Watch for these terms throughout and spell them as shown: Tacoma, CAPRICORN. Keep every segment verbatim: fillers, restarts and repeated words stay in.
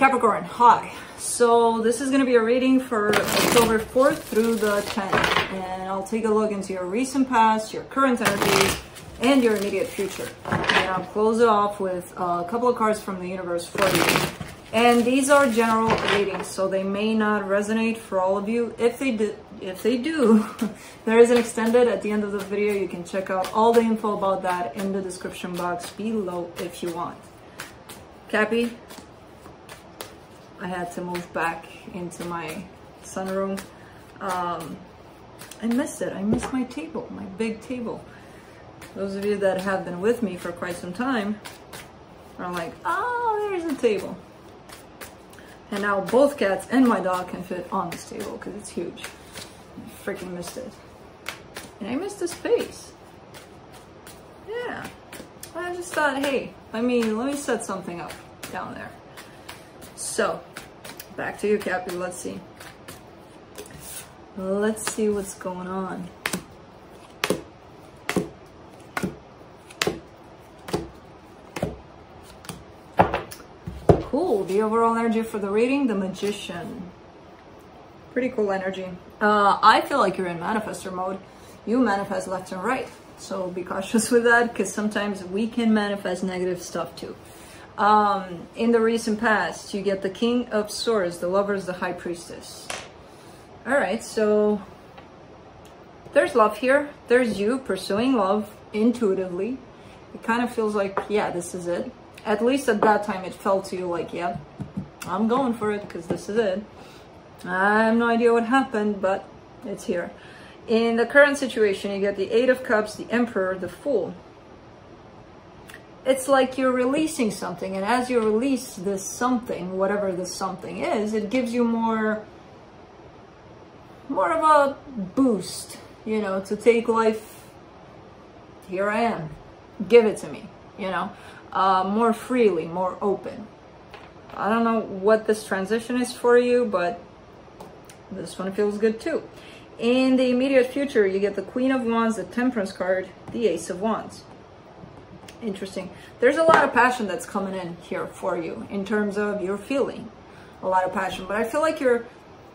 Capricorn, hi. So this is going to be a reading for October fourth through the tenth. And I'll take a look into your recent past, your current energies, and your immediate future. And I'll close it off with a couple of cards from the universe for you. And these are general readings, so they may not resonate for all of you. If they do, if they do, there is an extended at the end of the video. You can check out all the info about that in the description box below if you want. Cappy, I had to move back into my sunroom. Um, I missed it. I missed my table, my big table. Those of you that have been with me for quite some time are like, oh, there's a table. And now both cats and my dog can fit on this table because it's huge. I freaking missed it. And I missed the space. Yeah. I just thought, hey, let me let me set something up down there. So, back to you, Cappy. Let's see. Let's see what's going on. Cool, the overall energy for the reading, the Magician. Pretty cool energy. Uh, I feel like you're in manifestor mode. You manifest left and right. So be cautious with that, because sometimes we can manifest negative stuff too. Um, in the recent past, you get the King of Swords, the Lovers, the High Priestess. All right, so there's love here. There's you pursuing love intuitively. It kind of feels like, yeah, this is it. At least at that time, it felt to you like, yeah, I'm going for it because this is it. I have no idea what happened, but it's here. In the current situation, you get the Eight of Cups, the Emperor, the Fool. It's like you're releasing something, and as you release this something, whatever this something is, it gives you more, more of a boost, you know, to take life. Here I am. Give it to me, you know. Uh, more freely, more open. I don't know what this transition is for you, but this one feels good too. In the immediate future, you get the Queen of Wands, the Temperance card, the Ace of Wands. Interesting. There's a lot of passion that's coming in here for you in terms of your feeling. A lot of passion, but I feel like you're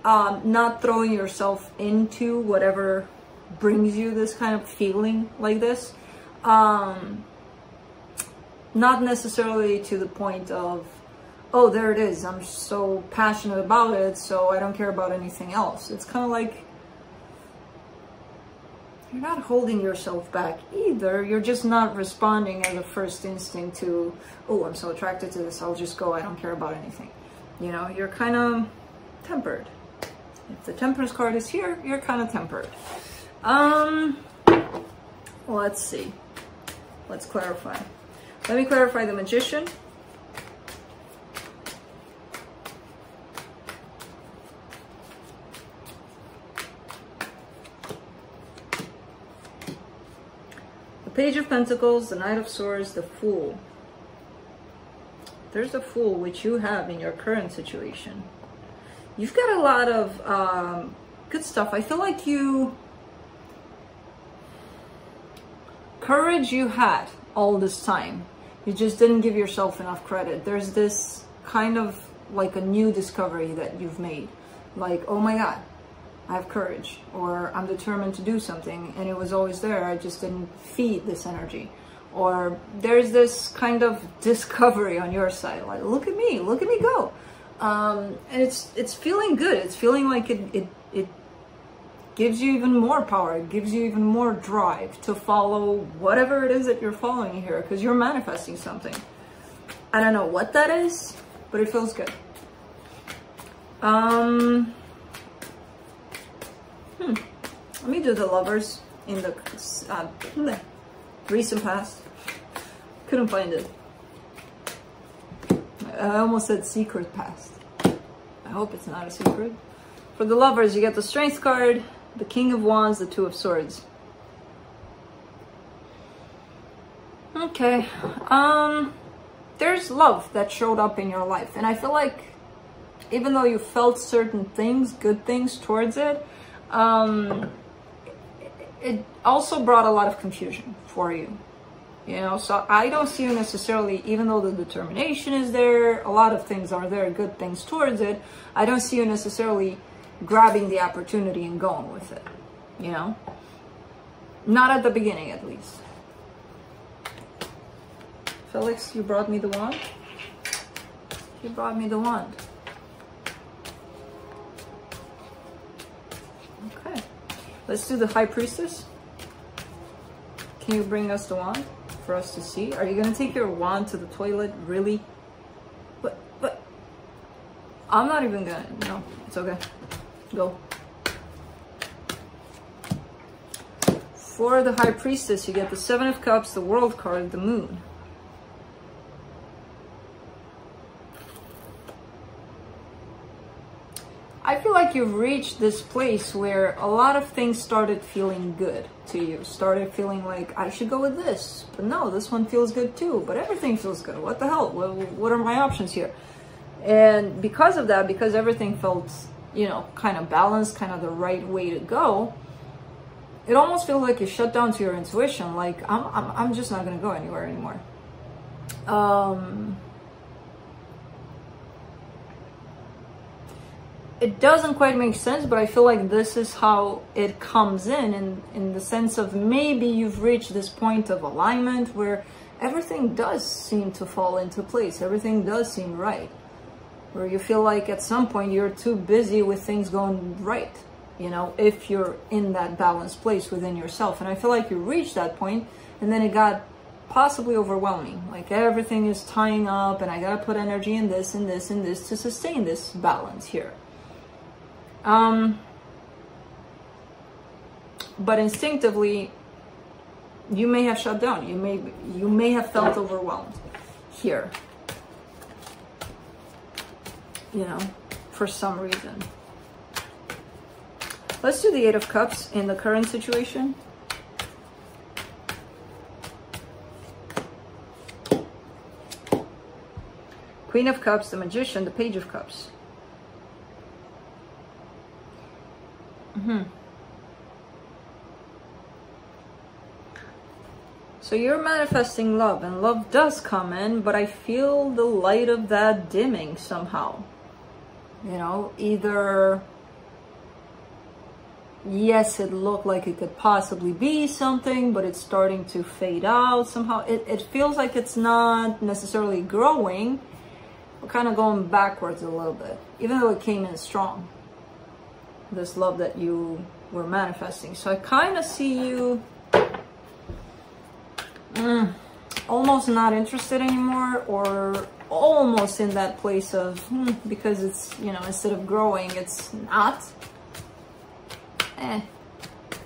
um, not throwing yourself into whatever brings you this kind of feeling like this. Um... Not necessarily to the point of, oh, there it is. I'm so passionate about it, so I don't care about anything else. It's kind of like you're not holding yourself back either. You're just not responding as a first instinct to, oh, I'm so attracted to this. I'll just go. I don't care about anything. You know, you're kind of tempered. If the Temperance card is here, you're kind of tempered. Um, let's see. Let's clarify. Let me clarify the Magician. The Page of Pentacles, the Knight of Swords, the Fool. There's a Fool which you have in your current situation. You've got a lot of um, good stuff. I feel like you... Courage you had all this time. You just didn't give yourself enough credit. There's this kind of like a new discovery that you've made. Like, oh my God, I have courage, or I'm determined to do something and it was always there. I just didn't feed this energy. Or there's this kind of discovery on your side. Like, look at me, look at me go. Um, and it's it's feeling good. It's feeling like it, it, it gives you even more power. It gives you even more drive to follow whatever it is that you're following here, because you're manifesting something. I don't know what that is, but it feels good. Um, hmm. Let me do the Lovers in the uh, bleh, recent past. Couldn't find it. I almost said secret past. I hope it's not a secret. For the Lovers, you get the Strength card, the King of Wands, the Two of Swords. Okay. Um, there's love that showed up in your life. And I feel like even though you felt certain things, good things towards it, um, it also brought a lot of confusion for you. You know, so I don't see you necessarily, even though the determination is there, a lot of things are there, good things towards it, I don't see you necessarily grabbing the opportunity and going with it, you know? Not at the beginning, at least. Felix, you brought me the wand? You brought me the wand. Okay. Let's do the High Priestess. Can you bring us the wand for us to see? Are you gonna take your wand to the toilet? Really? But, but... I'm not even gonna... No, it's okay. Go. For the High Priestess, you get the Seven of Cups, the World card, the Moon. I feel like you've reached this place where a lot of things started feeling good to you. Started feeling like, I should go with this. But no, this one feels good too. But everything feels good. What the hell? What, what are my options here? And because of that, because everything felt, you know, kind of balanced, kind of the right way to go, it almost feels like you shut down to your intuition. Like, I'm, I'm, I'm just not going to go anywhere anymore. Um, it doesn't quite make sense, but I feel like this is how it comes in, in, in the sense of maybe you've reached this point of alignment where everything does seem to fall into place. Everything does seem right. Where you feel like at some point you're too busy with things going right. You know, if you're in that balanced place within yourself. And I feel like you reached that point and then it got possibly overwhelming. Like everything is tying up and I gotta put energy in this and this and this to sustain this balance here. Um, but instinctively, you may have shut down. You may, you may have felt overwhelmed here. You know, for some reason. Let's do the Eight of Cups in the current situation. Queen of Cups, the Magician, the Page of Cups. Mm-hmm. So you're manifesting love, and love does come in, but I feel the light of that dimming somehow. You know, either... Yes, it looked like it could possibly be something, but it's starting to fade out somehow. It, it feels like it's not necessarily growing. We're kind of going backwards a little bit, even though it came in strong, this love that you were manifesting. So I kind of see you mm, almost not interested anymore, or almost in that place of, mm, because it's, you know, instead of growing, it's not. Eh,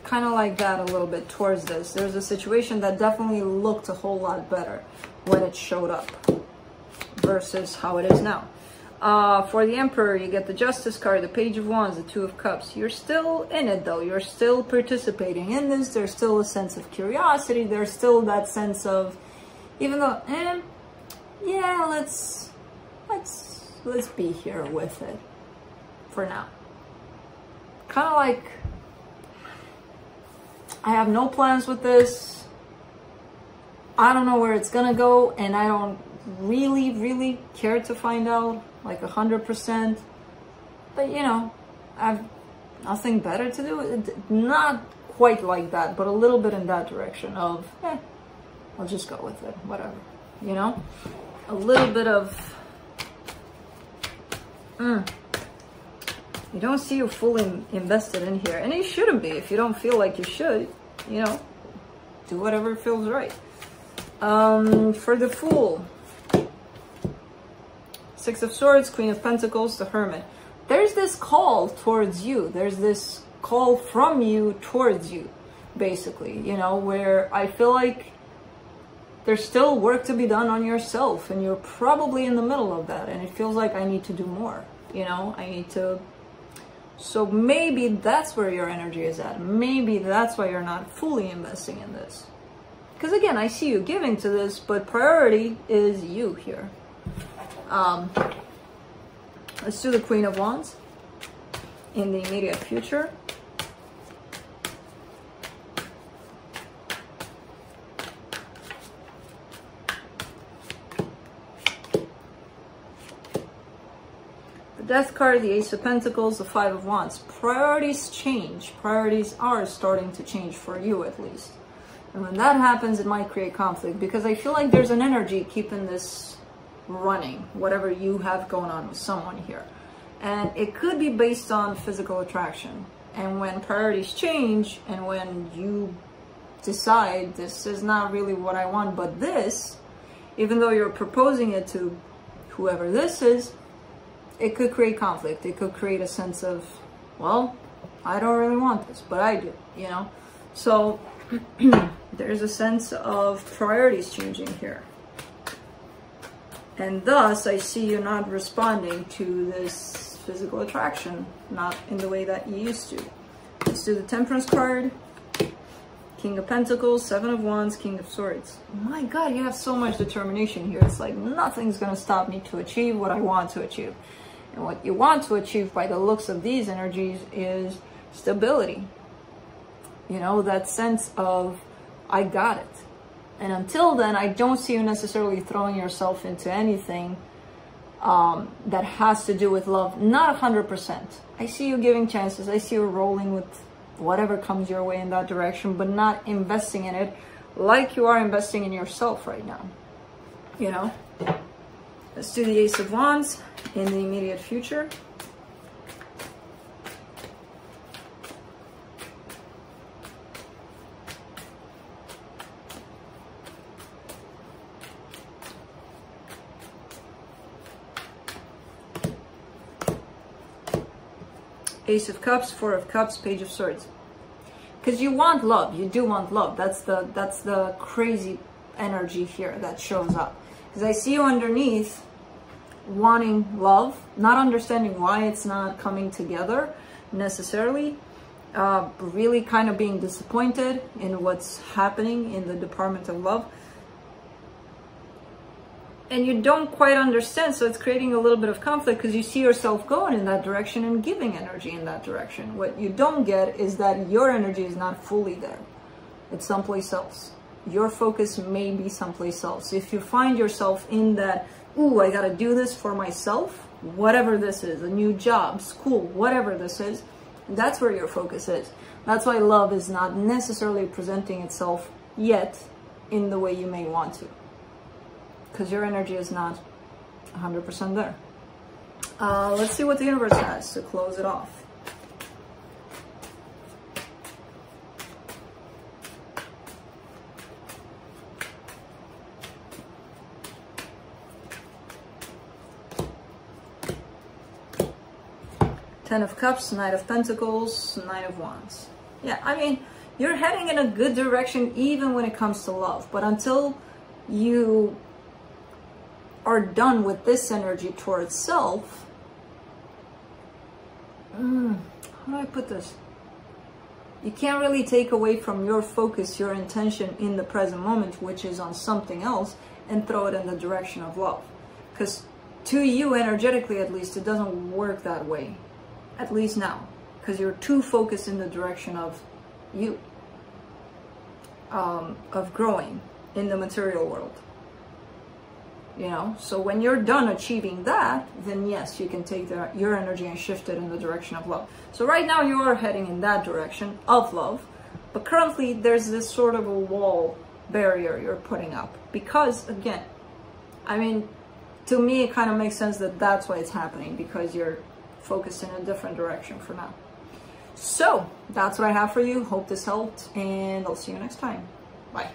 kind of like that a little bit towards this. There's a situation that definitely looked a whole lot better when it showed up versus how it is now. Uh, for the Emperor, you get the Justice card, the Page of Wands, the Two of Cups. You're still in it though. You're still participating in this. There's still a sense of curiosity. There's still that sense of, even though, eh, yeah, let's, let's, let's be here with it for now. Kind of like, I have no plans with this. I don't know where it's gonna go, and I don't really, really care to find out, like a hundred percent. But you know, I've nothing better to do. Not quite like that, but a little bit in that direction of, eh, I'll just go with it, whatever. You know, a little bit of, mm. You don't see you fully invested in here. And you shouldn't be. If you don't feel like you should, you know, do whatever feels right. Um, for the Fool. Six of Swords, Queen of Pentacles, the Hermit. There's this call towards you. There's this call from you towards you, basically. You know, where I feel like there's still work to be done on yourself. And you're probably in the middle of that. And it feels like I need to do more. You know, I need to... So maybe that's where your energy is at. Maybe that's why you're not fully investing in this. Because again, I see you giving to this, but priority is you here. Um, let's do the Queen of Wands in the immediate future. The Death card, the Ace of Pentacles, the Five of Wands. Priorities change. Priorities are starting to change for you, at least. And when that happens, it might create conflict, because I feel like there's an energy keeping this running, whatever you have going on with someone here. And it could be based on physical attraction. And when priorities change, and when you decide, this is not really what I want, but this, even though you're proposing it to whoever this is, it could create conflict. It could create a sense of, well, I don't really want this, but I do, you know? So there's a sense of priorities changing here. And thus, I see you not responding to this physical attraction, not in the way that you used to. Let's do the Temperance card. King of Pentacles, Seven of Wands, King of Swords. My God, you have so much determination here. It's like nothing's going to stop me to achieve what I want to achieve. And what you want to achieve by the looks of these energies is stability. You know, that sense of, I got it. And until then, I don't see you necessarily throwing yourself into anything um, that has to do with love. Not one hundred percent. I see you giving chances. I see you rolling with whatever comes your way in that direction, but not investing in it like you are investing in yourself right now, you know? Let's do the Ace of Wands in the immediate future. Ace of Cups, Four of Cups, Page of Swords. Because you want love. You do want love. That's the, that's the crazy energy here that shows up. Because I see you underneath wanting love, not understanding why it's not coming together necessarily, uh, really kind of being disappointed in what's happening in the Department of Love. And you don't quite understand, so it's creating a little bit of conflict, because you see yourself going in that direction and giving energy in that direction. What you don't get is that your energy is not fully there. It's someplace else. Your focus may be someplace else. If you find yourself in that, ooh, I gotta do this for myself, whatever this is, a new job, school, whatever this is, that's where your focus is. That's why love is not necessarily presenting itself yet in the way you may want to. Because your energy is not one hundred percent there. Uh, let's see what the universe has to close it off. Ten of Cups, Knight of Pentacles, Nine of Wands. Yeah, I mean, you're heading in a good direction even when it comes to love. But until you are done with this energy towards self. Mm, how do I put this? You can't really take away from your focus, your intention in the present moment, which is on something else, and throw it in the direction of love. Because to you, energetically at least, it doesn't work that way. At least now. Because you're too focused in the direction of you. Um, of growing in the material world. You know, so when you're done achieving that, then yes, you can take the, your energy and shift it in the direction of love. So right now you are heading in that direction of love, but currently there's this sort of a wall barrier you're putting up. Because again, I mean, to me it kind of makes sense that that's why it's happening, because you're focused in a different direction for now. So that's what I have for you. Hope this helped, and I'll see you next time. Bye.